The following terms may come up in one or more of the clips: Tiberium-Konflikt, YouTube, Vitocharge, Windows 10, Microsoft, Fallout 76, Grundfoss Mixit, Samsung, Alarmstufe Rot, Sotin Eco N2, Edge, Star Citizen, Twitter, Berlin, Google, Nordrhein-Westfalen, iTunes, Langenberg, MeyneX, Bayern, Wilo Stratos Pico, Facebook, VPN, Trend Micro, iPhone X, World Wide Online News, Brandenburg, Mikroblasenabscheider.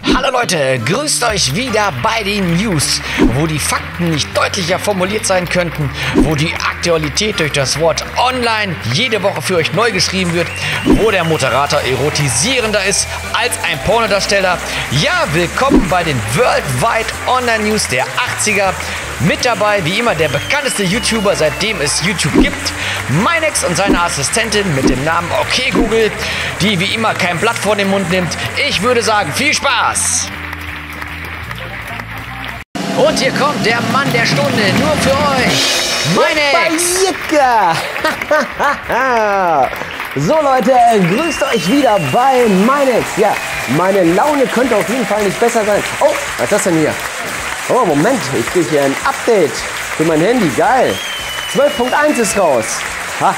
Hallo Leute, grüßt euch wieder bei den News, wo die Fakten nicht deutlicher formuliert sein könnten, wo die Aktualität durch das Wort online jede Woche für euch neu geschrieben wird, wo der Moderator erotisierender ist als ein Pornodarsteller. Ja, willkommen bei den Worldwide Online News der 80er. Mit dabei, wie immer, der bekannteste YouTuber, seitdem es YouTube gibt, MeyneX und seine Assistentin mit dem Namen Okay Google, die wie immer kein Blatt vor den Mund nimmt. Ich würde sagen, viel Spaß! Und hier kommt der Mann der Stunde, nur für euch, MeyneX! So Leute, grüßt euch wieder bei MeyneX. Ja, meine Laune könnte auf jeden Fall nicht besser sein. Oh, was ist das denn hier? Oh, Moment, ich kriege hier ein Update für mein Handy. Geil. 12.1 ist raus. Ha,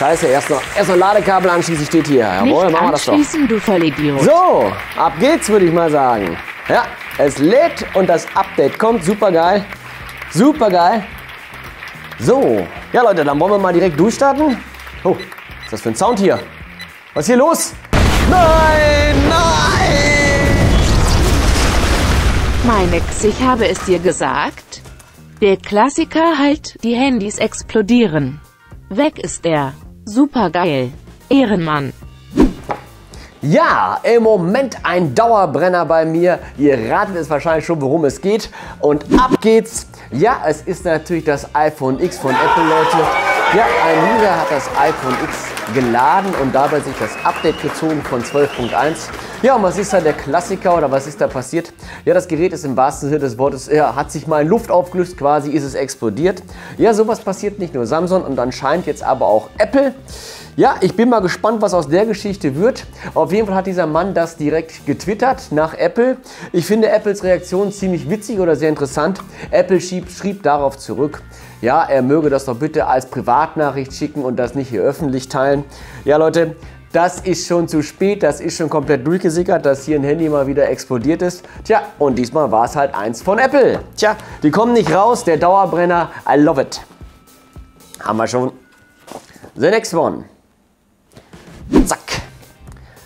scheiße, erst noch Ladekabel anschließen, steht hier. Jawohl, machen wir das doch. Du Vollidiot. So, ab geht's, würde ich mal sagen. Ja, es lädt und das Update kommt. Super geil. Super geil. So, ja Leute, dann wollen wir mal direkt durchstarten. Oh, was ist das für ein Sound hier? Was ist hier los? Nein, nein! MeyneX, ich habe es dir gesagt. Der Klassiker halt, die Handys explodieren. Weg ist er. Super geil. Ehrenmann. Ja, im Moment ein Dauerbrenner bei mir. Ihr ratet es wahrscheinlich schon, worum es geht. Und ab geht's. Ja, es ist natürlich das iPhone X von Apple, Leute. Ja, ein User hat das iPhone X geladen und dabei sich das Update gezogen von 12.1. Ja, und was ist da der Klassiker oder was ist da passiert? Ja, das Gerät ist im wahrsten Sinne des Wortes, ja, hat sich mal in Luft aufgelöst, quasi ist es explodiert. Ja, sowas passiert nicht nur Samsung und anscheinend jetzt aber auch Apple. Ja, ich bin mal gespannt, was aus der Geschichte wird. Auf jeden Fall hat dieser Mann das direkt getwittert nach Apple. Ich finde Apples Reaktion ziemlich witzig oder sehr interessant. Apple schrieb darauf zurück, ja, er möge das doch bitte als Privatnachricht schicken und das nicht hier öffentlich teilen. Ja, Leute, das ist schon zu spät, das ist schon komplett durchgesickert, dass hier ein Handy mal wieder explodiert ist. Tja, und diesmal war es halt eins von Apple. Tja, die kommen nicht raus, der Dauerbrenner, I love it. Haben wir schon. The next one. Zack.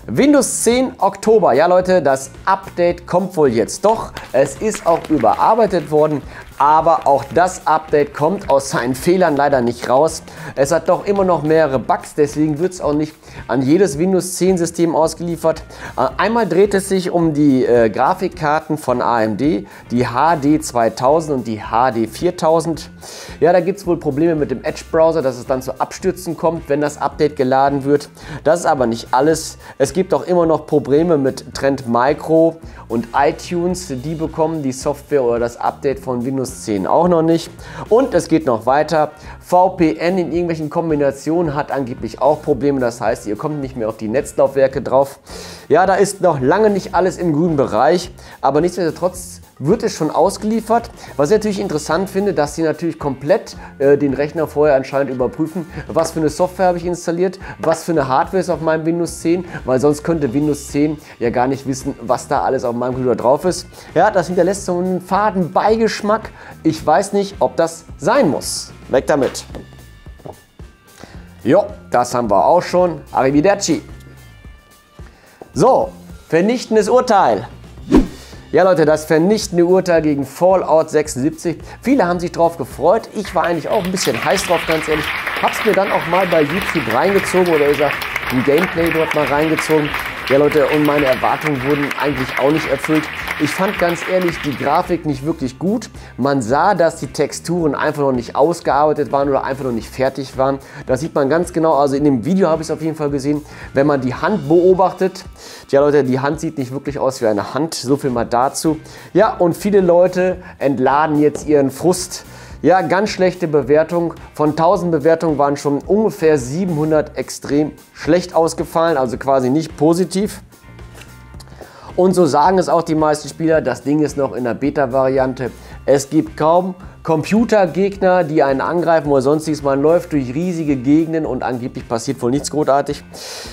Windows 10 Oktober. Ja Leute, das Update kommt wohl jetzt doch. Es ist auch überarbeitet worden. Aber auch das Update kommt aus seinen Fehlern leider nicht raus. Es hat doch immer noch mehrere Bugs, deswegen wird es auch nicht an jedes Windows 10 System ausgeliefert. Einmal dreht es sich um die Grafikkarten von AMD, die HD 2000 und die HD 4000. Ja, da gibt es wohl Probleme mit dem Edge Browser, dass es dann zu Abstürzen kommt, wenn das Update geladen wird. Das ist aber nicht alles. Es gibt auch immer noch Probleme mit Trend Micro und iTunes. Die bekommen die Software oder das Update von Windows 10 auch noch nicht. Und es geht noch weiter. VPN in irgendwelchen Kombinationen hat angeblich auch Probleme. Das heißt, ihr kommt nicht mehr auf die Netzlaufwerke drauf. Ja, da ist noch lange nicht alles im grünen Bereich. Aber nichtsdestotrotz wird es schon ausgeliefert. Was ich natürlich interessant finde, dass sie natürlich komplett den Rechner vorher anscheinend überprüfen, was für eine Software habe ich installiert, was für eine Hardware ist auf meinem Windows 10, weil sonst könnte Windows 10 ja gar nicht wissen, was da alles auf meinem Computer drauf ist. Ja, das hinterlässt so einen faden Beigeschmack. Ich weiß nicht, ob das sein muss. Weg damit. Jo, das haben wir auch schon. Arrivederci. So, vernichtendes Urteil. Ja Leute, das vernichtende Urteil gegen Fallout 76. Viele haben sich drauf gefreut. Ich war eigentlich auch ein bisschen heiß drauf, ganz ehrlich. Hab's mir dann auch mal bei YouTube reingezogen oder ich sag, ein Gameplay dort mal reingezogen. Ja Leute, und meine Erwartungen wurden eigentlich auch nicht erfüllt. Ich fand ganz ehrlich die Grafik nicht wirklich gut. Man sah, dass die Texturen einfach noch nicht ausgearbeitet waren oder einfach noch nicht fertig waren. Das sieht man ganz genau. Also in dem Video habe ich es auf jeden Fall gesehen. Wenn man die Hand beobachtet, ja Leute, die Hand sieht nicht wirklich aus wie eine Hand. So viel mal dazu. Ja, und viele Leute entladen jetzt ihren Frust. Ja, ganz schlechte Bewertung. Von 1000 Bewertungen waren schon ungefähr 700 extrem schlecht ausgefallen, also quasi nicht positiv. Und so sagen es auch die meisten Spieler, das Ding ist noch in der Beta-Variante. Es gibt kaum Computergegner, die einen angreifen oder sonstiges. Man läuft durch riesige Gegenden und angeblich passiert wohl nichts großartig.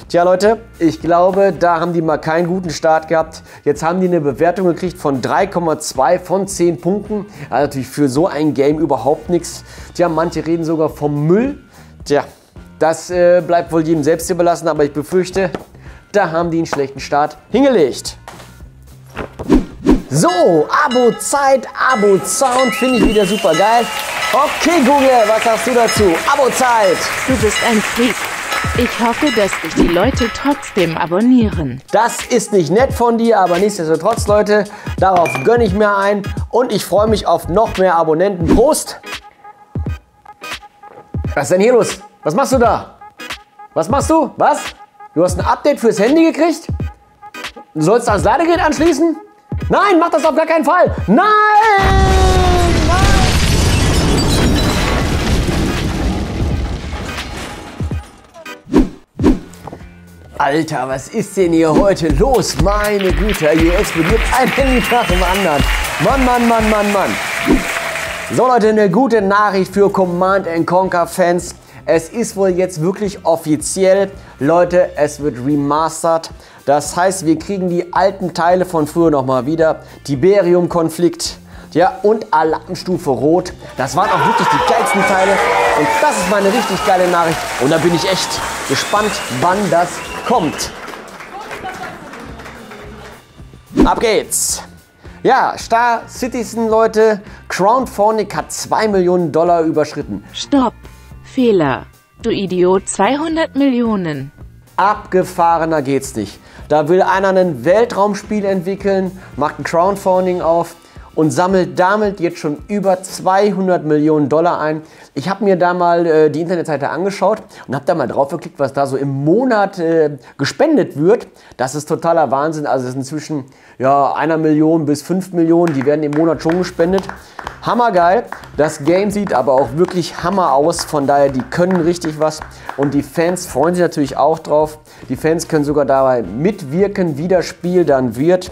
Tja Leute, ich glaube, da haben die mal keinen guten Start gehabt. Jetzt haben die eine Bewertung gekriegt von 3,2 von 10 Punkten. Also natürlich für so ein Game überhaupt nichts. Tja, manche reden sogar vom Müll. Tja, das bleibt wohl jedem selbst überlassen, aber ich befürchte, Da haben die einen schlechten Start hingelegt. So, Abo-Zeit, Abo-Sound, finde ich wieder super geil. Okay, Google, was sagst du dazu? Abo-Zeit! Du bist ein Freak. Ich hoffe, dass dich die Leute trotzdem abonnieren. Das ist nicht nett von dir, aber nichtsdestotrotz, Leute, darauf gönne ich mir ein. Und ich freue mich auf noch mehr Abonnenten. Prost! Was ist denn hier los? Was machst du da? Was machst du? Was? Du hast ein Update fürs Handy gekriegt? Du sollst ans Ladegerät anschließen? Nein, mach das auf gar keinen Fall! Nein! Nein! Alter, was ist denn hier heute los? Meine Güte, hier explodiert ein Handy nach dem anderen. Mann, Mann, Mann, Mann, Mann. So Leute, eine gute Nachricht für Command & Conquer Fans. Es ist wohl jetzt wirklich offiziell, Leute, es wird remastert. Das heißt, wir kriegen die alten Teile von früher nochmal wieder. Tiberium-Konflikt, ja, und Alarmstufe Rot. Das waren auch wirklich die geilsten Teile. Und das ist mal eine richtig geile Nachricht. Und da bin ich echt gespannt, wann das kommt. Ab geht's! Ja, Star Citizen, Leute. Crowdfunding hat 2 Millionen Dollar überschritten. Stopp! Fehler. Du Idiot, 200 Millionen. Abgefahrener geht's nicht. Da will einer ein Weltraumspiel entwickeln, macht ein Crowdfunding auf und sammelt damit jetzt schon über 200 Millionen Dollar ein. Ich habe mir da mal die Internetseite angeschaut und habe da mal drauf geklickt, was da so im Monat gespendet wird. Das ist totaler Wahnsinn. Also es sind zwischen ja, 1 Million bis 5 Millionen, die werden im Monat schon gespendet. Hammergeil. Das Game sieht aber auch wirklich hammer aus. Von daher, die können richtig was. Und die Fans freuen sich natürlich auch drauf. Die Fans können sogar dabei mitwirken, wie das Spiel dann wird.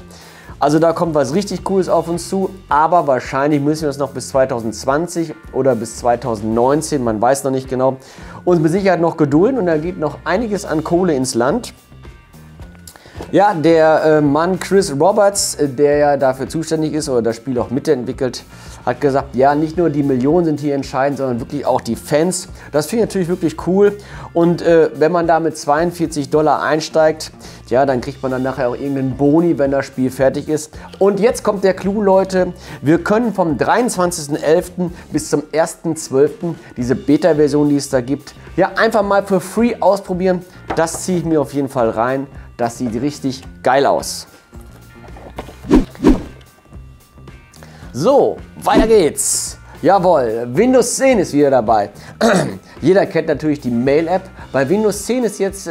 Also da kommt was richtig Cooles auf uns zu. Aber wahrscheinlich müssen wir das noch bis 2020 oder bis 2019, man weiß noch nicht genau, uns mit Sicherheit noch gedulden. Und da geht noch einiges an Kohle ins Land. Ja, der Mann Chris Roberts, der ja dafür zuständig ist oder das Spiel auch mitentwickelt, hat gesagt, ja, nicht nur die Millionen sind hier entscheidend, sondern wirklich auch die Fans. Das finde ich natürlich wirklich cool. Und wenn man da mit 42 Dollar einsteigt, ja, dann kriegt man dann nachher auch irgendeinen Boni, wenn das Spiel fertig ist. Und jetzt kommt der Clou, Leute. Wir können vom 23.11. bis zum 1.12. diese Beta-Version, die es da gibt, ja, einfach mal für free ausprobieren. Das ziehe ich mir auf jeden Fall rein. Das sieht richtig geil aus. So, weiter geht's. Jawohl, Windows 10 ist wieder dabei. Jeder kennt natürlich die Mail-App. Bei Windows 10 ist jetzt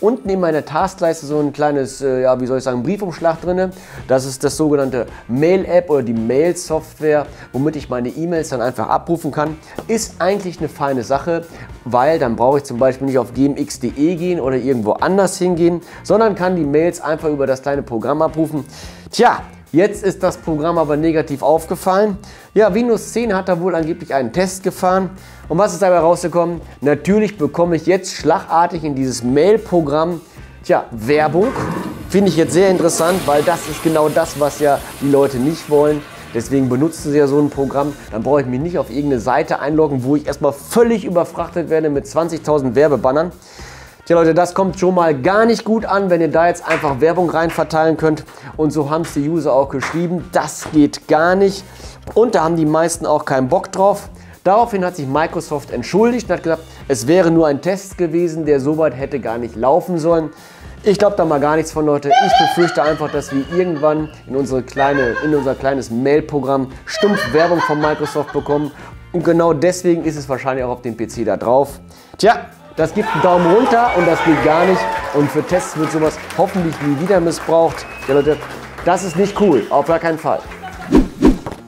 unten in meiner Taskleiste so ein kleines, ja, wie soll ich sagen, Briefumschlag drin. Das ist das sogenannte Mail-App oder die Mail-Software, womit ich meine E-Mails dann einfach abrufen kann. Ist eigentlich eine feine Sache, weil dann brauche ich zum Beispiel nicht auf gmx.de gehen oder irgendwo anders hingehen, sondern kann die Mails einfach über das kleine Programm abrufen. Tja. Jetzt ist das Programm aber negativ aufgefallen. Ja, Windows 10 hat da wohl angeblich einen Test gefahren. Und was ist dabei rausgekommen? Natürlich bekomme ich jetzt schlagartig in dieses Mail-Programm, tja, Werbung. Finde ich jetzt sehr interessant, weil das ist genau das, was ja die Leute nicht wollen. Deswegen benutzen sie ja so ein Programm. Dann brauche ich mich nicht auf irgendeine Seite einloggen, wo ich erstmal völlig überfrachtet werde mit 20.000 Werbebannern. Tja Leute, das kommt schon mal gar nicht gut an, wenn ihr da jetzt einfach Werbung rein verteilen könnt. Und so haben es die User auch geschrieben, das geht gar nicht. Und da haben die meisten auch keinen Bock drauf. Daraufhin hat sich Microsoft entschuldigt und hat gesagt, es wäre nur ein Test gewesen, der so weit hätte gar nicht laufen sollen. Ich glaube da mal gar nichts von, Leute. Ich befürchte einfach, dass wir irgendwann in unser kleines Mail-Programm stumpf Werbung von Microsoft bekommen. Und genau deswegen ist es wahrscheinlich auch auf dem PC da drauf. Tja. Das gibt einen Daumen runter und das geht gar nicht. Und für Tests wird sowas hoffentlich nie wieder missbraucht. Ja Leute, das ist nicht cool, auf gar keinen Fall.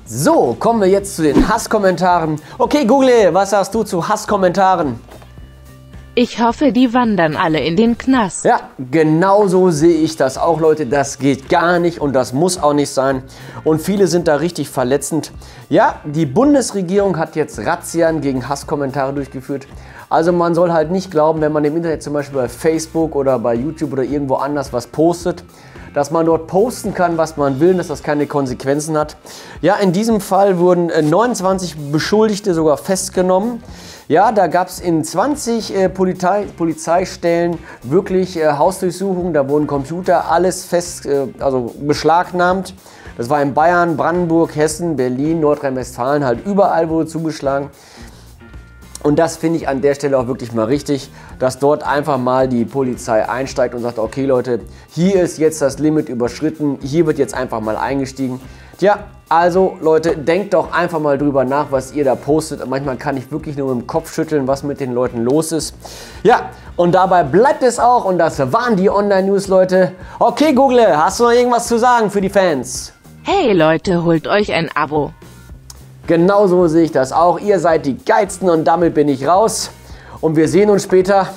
So, kommen wir jetzt zu den Hasskommentaren. Okay Google, was sagst du zu Hasskommentaren? Ich hoffe, die wandern alle in den Knast. Ja, genau so sehe ich das auch, Leute. Das geht gar nicht und das muss auch nicht sein. Und viele sind da richtig verletzend. Ja, die Bundesregierung hat jetzt Razzian gegen Hasskommentare durchgeführt. Also man soll halt nicht glauben, wenn man im Internet zum Beispiel bei Facebook oder bei YouTube oder irgendwo anders was postet, dass man dort posten kann, was man will, dass das keine Konsequenzen hat. Ja, in diesem Fall wurden 29 Beschuldigte sogar festgenommen. Ja, da gab es in 20 Polizeistellen wirklich Hausdurchsuchungen, da wurden Computer, alles beschlagnahmt. Das war in Bayern, Brandenburg, Hessen, Berlin, Nordrhein-Westfalen, halt überall wurde zugeschlagen. Und das finde ich an der Stelle auch wirklich mal richtig, dass dort einfach mal die Polizei einsteigt und sagt, okay Leute, hier ist jetzt das Limit überschritten, hier wird jetzt einfach mal eingestiegen. Tja, also Leute, denkt doch einfach mal drüber nach, was ihr da postet. Manchmal kann ich wirklich nur mit dem Kopf schütteln, was mit den Leuten los ist. Ja, und dabei bleibt es auch und das waren die Online-News, Leute. Okay Google, hast du noch irgendwas zu sagen für die Fans? Hey Leute, holt euch ein Abo. Genau so sehe ich das auch. Ihr seid die Geilsten und damit bin ich raus. Und wir sehen uns später.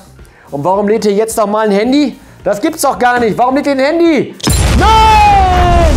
Und warum lädt ihr jetzt noch mal ein Handy? Das gibt's doch gar nicht. Warum lädt ihr ein Handy? Nein!